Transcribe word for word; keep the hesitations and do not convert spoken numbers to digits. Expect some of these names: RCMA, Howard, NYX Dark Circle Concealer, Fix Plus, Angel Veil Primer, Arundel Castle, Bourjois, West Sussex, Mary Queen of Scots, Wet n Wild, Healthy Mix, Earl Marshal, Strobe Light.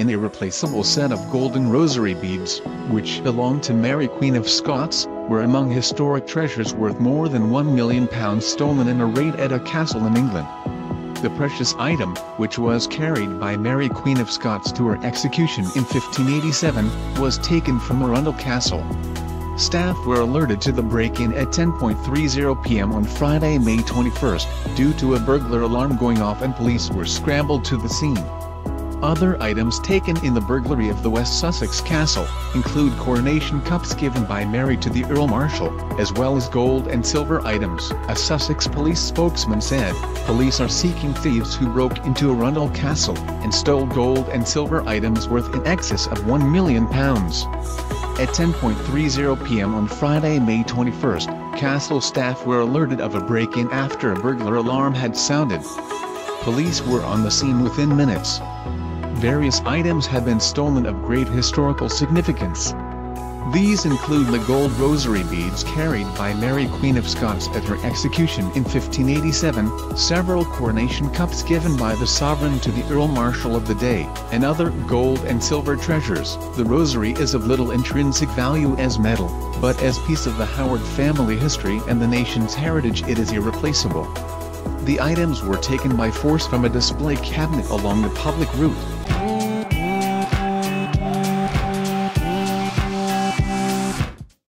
an irreplaceable set of golden rosary beads, which belonged to Mary Queen of Scots, were among historic treasures worth more than one million pounds stolen in a raid at a castle in England. The precious item, which was carried by Mary Queen of Scots to her execution in fifteen eighty-seven, was taken from Arundel Castle. Staff were alerted to the break-in at ten thirty p m on Friday, May twenty-first, due to a burglar alarm going off, and police were scrambled to the scene. Other items taken in the burglary of the West Sussex Castle include coronation cups given by Mary to the Earl Marshal, as well as gold and silver items. A Sussex police spokesman said, "Police are seeking thieves who broke into Arundel Castle and stole gold and silver items worth in excess of one million pounds. At ten thirty p m on Friday, May twenty-first, castle staff were alerted of a break-in after a burglar alarm had sounded. Police were on the scene within minutes. Various items have been stolen of great historical significance. These include the gold rosary beads carried by Mary Queen of Scots at her execution in fifteen eighty-seven, several coronation cups given by the sovereign to the Earl Marshal of the day, and other gold and silver treasures. The rosary is of little intrinsic value as metal, but as piece of the Howard family history and the nation's heritage it is irreplaceable. The items were taken by force from a display cabinet along the public route.